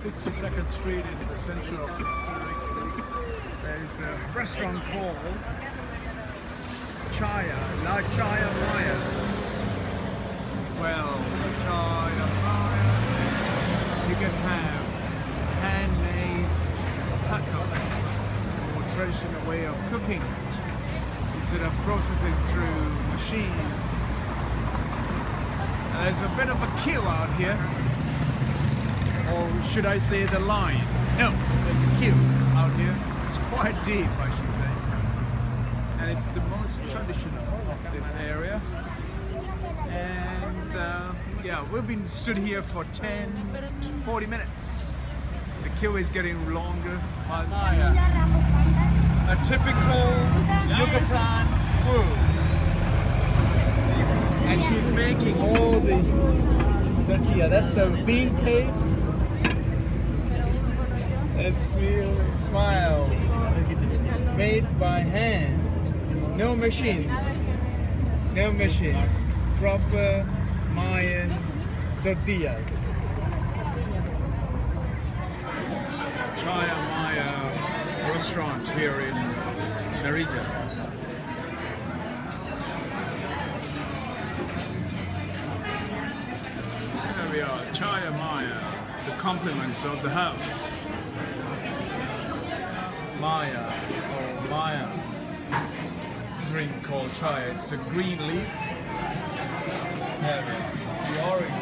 62nd Street in the center of historic. There's a restaurant called La Chaya Maya. Well, La Chaya Maya, you can have handmade tacos, a more traditional way of cooking, instead of processing through machine. There's a bit of a queue out here, or should I say the line? No, there's a queue out here. It's quite deep, I should say. And it's the most traditional of this area. And yeah, we've been stood here for 10 to 40 minutes. The queue is getting longer. But, a typical Yucatan food. And she's making all the tortilla. That's a bean paste. A smile made by hand. No machines. No machines. Proper Mayan tortillas. Chaya Maya restaurant here in Mérida. Here we are, Chaya Maya, the compliments of the house. Maya, or Maya, drink called chaya. It's a green leaf. There we are, the orange.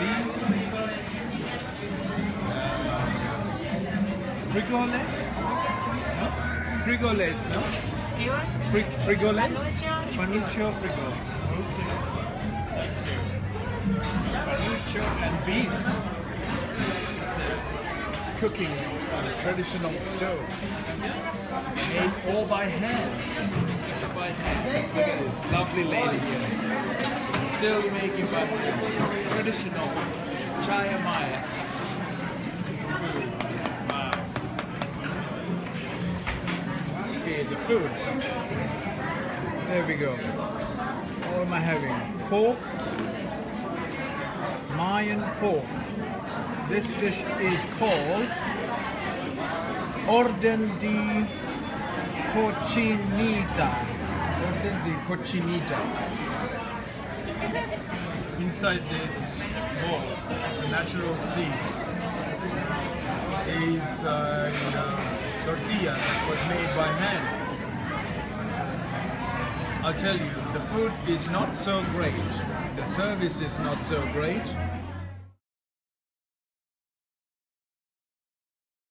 These frijoles? No? Frijoles, no? Frijoles? Panucho frijoles. Okay. Panucho and beans. Cooking on a traditional stove. Made all by hand. By hand. Look at this lovely lady here. Still making by hand. Traditional Chaya Maya. Wow. Okay, the food. There we go. What am I having? Pork. Mayan pork. This dish is called Orden de Cochinita. Orden de Cochinita. Inside this bowl, it's a natural seed. It's a tortilla that was made by hand. I'll tell you, the food is not so great, the service is not so great,